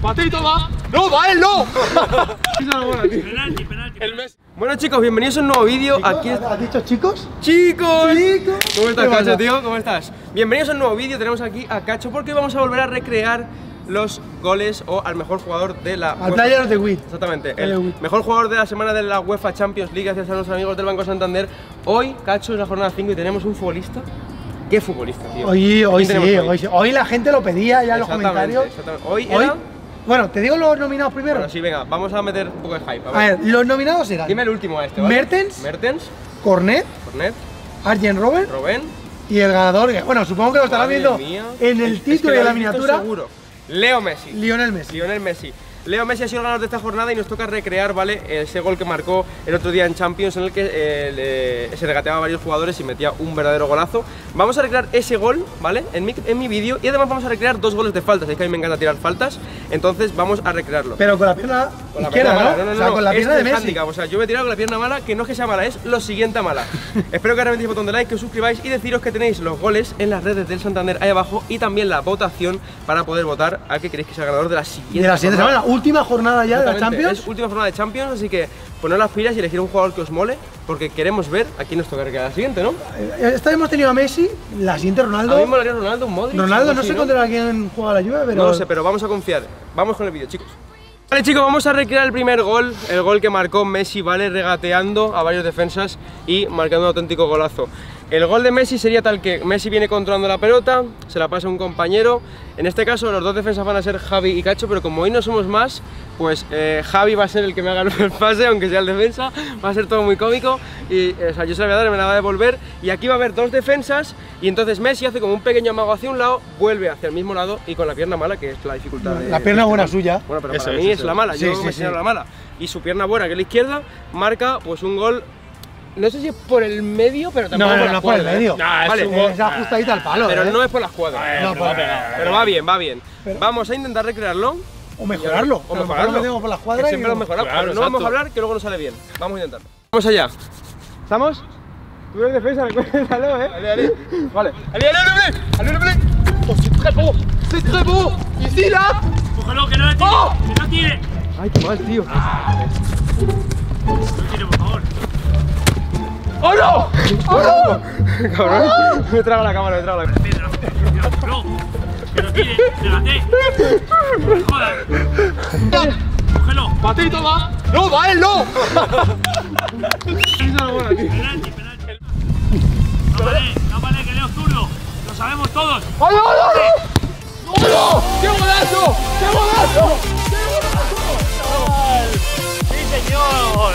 Patito va. No, va él, no. Penalti, penalti. El Messi. Bueno, chicos, bienvenidos a un nuevo vídeo. Aquí ¿has dicho chicos? ¡Chicos! ¡Chicos! ¿Cómo estás, Cacho, tío? ¿Cómo estás? Bienvenidos a un nuevo vídeo. Tenemos aquí a Cacho porque vamos a volver a recrear los goles o al mejor jugador de la batalla de Wii. Exactamente, el mejor jugador de la semana de la UEFA Champions League, gracias a nuestros amigos del Banco Santander. Hoy, Cacho, es la jornada 5 y tenemos un futbolista. ¿Qué futbolista, tío? Hoy la gente lo pedía ya en los comentarios. Exactamente. Hoy bueno, te digo los nominados primero. Bueno, sí, venga, vamos a meter un poco de hype. A ver, los nominados eran. Dime el último a este, ¿vale? Mertens, Cornet, Arjen Robben y el ganador, bueno, supongo que lo estarás viendo en el título de la miniatura. Seguro. Lionel Messi. Leo Messi ha sido el ganador de esta jornada y nos toca recrear, ¿vale? Ese gol que marcó el otro día en Champions en el que se regateaba a varios jugadores y metía un verdadero golazo. Vamos a recrear ese gol, ¿vale? En mi vídeo, y además vamos a recrear dos goles de faltas. Es que a mí me encanta tirar faltas, entonces vamos a recrearlo. Pero con la pierna izquierda, ¿no? No, no, o sea, no, con la pierna de Messi. O sea, yo me he tirado con la pierna mala, que no es que sea mala, es lo siguiente mala. Espero que reventéis el botón de like, que os suscribáis y deciros que tenéis los goles en las redes del Santander ahí abajo y también la votación para poder votar a que queréis que sea el ganador de la siguiente semana. Última jornada ya de la Champions. Es última jornada de Champions, así que poned las pilas y elegir un jugador que os mole, porque queremos ver a quién nos toca recrear la siguiente, ¿no? Esta vez hemos tenido a Messi, la siguiente Ronaldo. A mí me molaría Ronaldo, un Modric. Ronaldo, no sé contra quién juega la Juve, pero... No lo sé, pero vamos a confiar. Vamos con el vídeo, chicos. Vale, chicos, vamos a recrear el primer gol, el gol que marcó Messi, ¿vale? Regateando a varios defensas y marcando un auténtico golazo. El gol de Messi sería tal que Messi viene controlando la pelota, se la pasa a un compañero. En este caso los dos defensas van a ser Javi y Cacho, pero como hoy no somos más, pues Javi va a ser el que me haga el pase, aunque sea el defensa. Va a ser todo muy cómico y o sea, yo se la voy a dar, me la va a devolver. Y aquí va a haber dos defensas y entonces Messi hace como un pequeño amago hacia un lado, vuelve hacia el mismo lado y con la pierna mala, que es la dificultad de... La pierna buena suya. Bueno, pero para mí es la mala, yo me enseñaron la mala. Y su pierna buena, que es la izquierda, marca pues un gol. No sé si es por el medio, pero tampoco no por el medio. Vale, es ajustadita al palo. Pero no es por las cuadras. Pero va bien, va bien. Vamos a intentar recrearlo. O mejorarlo. O mejorarlo. Lo tengo por las cuadras. Siempre lo mejoramos. Claro, no vamos a hablar, que luego no sale bien. Vamos a intentarlo. Vamos allá. ¿Estamos? Tú eres defensa, recuérdalo, ¿eh? Allez, vale. Allez. Oh, c'est très beau. C'est très beau. Ici, là. Ojalá que no le tire. Que no tire. Ay, qué mal, tío. No tire, por favor. ¡Oh no! ¡Oh no! Cabrón, me trago la cámara, me trago la cámara. ¡No! ¡Que lo tire! ¡Regate! ¡Joder! ¡Cógelo! ¡Patito va! ¡No, va él, no! ¡Penalti, penalti! ¡No vale, que Leo es zurdo! ¡Lo sabemos todos! ¡Oh no, no! ¡Oh no! ¡Qué golazo! ¡Qué golazo! ¡Qué golazo! ¡Sí, señor!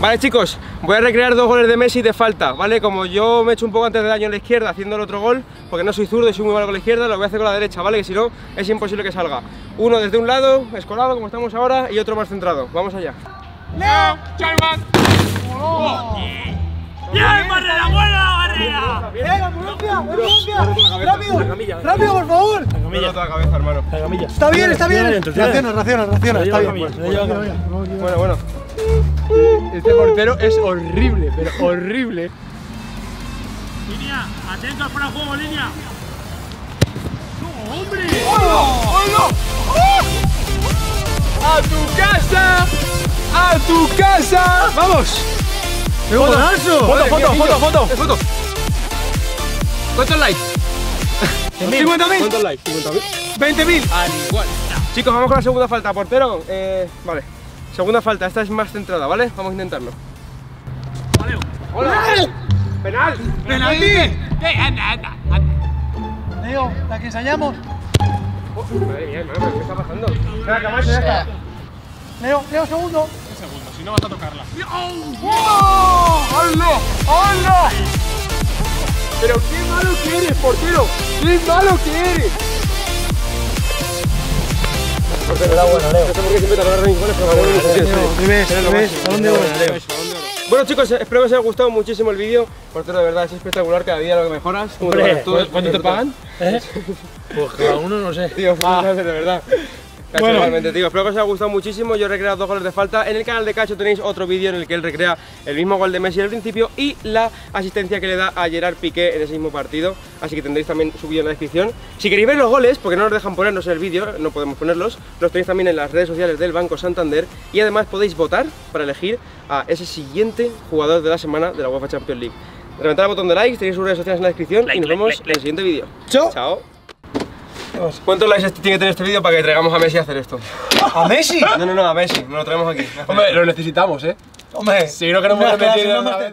Vale, chicos, voy a recrear dos goles de Messi de falta, ¿vale? Como yo me he hecho un poco antes de daño en la izquierda haciendo el otro gol, porque no soy zurdo y soy muy malo con la izquierda, lo voy a hacer con la derecha, ¿vale? Que si no, es imposible que salga. Uno desde un lado, escolado, como estamos ahora, y otro más centrado. Vamos allá. ¡Leo! ¡Chayman! ¡Oh! ¡Bien, barrera! ¡Buena barrera! ¡Rápido! ¡Rápido, por favor! La camilla. Toda la cabeza, hermano. La camilla. Está bien, está bien. Raciona. Está bien. Bueno. Este portero es horrible, pero horrible. Línea, atento al fuera de juego, línea. ¡No, hombre! ¡Hola! ¡A tu casa! ¡A tu casa! ¡Vamos! ¡Foto! ¿Cuántos likes? 50.000. ¿Cuántos likes? 20.000. Al igual. Chicos, vamos con la segunda falta, portero. Vale. Segunda falta, esta es más centrada, ¿vale? Vamos a intentarlo. Vale. ¡Hola! ¡Penal! ¡Penal! ¡Penal! Leo, la que ensayamos. Madre mía, hermano, ¿qué está pasando? Leo, segundo. Si no vas a tocarla. ¡Oh! ¡Oh! ¡Hazlo! Pero qué malo que eres, portero. Qué malo que eres. Bueno, chicos, espero que os haya gustado muchísimo el vídeo. Portero, de verdad es espectacular, cada día lo que mejoras. ¿Cuánto te pagan? Pues cada uno no sé. Tío, de verdad. Cacho, bueno, realmente, tío, espero que os haya gustado muchísimo. Yo he recreado 2 goles de falta. En el canal de Cacho tenéis otro vídeo en el que él recrea el mismo gol de Messi al principio y la asistencia que le da a Gerard Piqué en ese mismo partido. Así que tendréis también su vídeo en la descripción. Si queréis ver los goles, porque no nos dejan ponernos el vídeo, no podemos ponerlos, los tenéis también en las redes sociales del Banco Santander. Y además podéis votar para elegir a ese siguiente jugador de la semana de la UEFA Champions League. Reventad el botón de like, tenéis sus redes sociales en la descripción, like, y nos vemos en el siguiente vídeo. Chao. Chao. ¿Cuántos likes tiene que tener este vídeo para que traigamos a Messi a hacer esto? ¿A Messi? No, no, no, a Messi, nos lo traemos aquí. Hombre, lo necesitamos, ¿eh? Hombre, si no queremos repetir...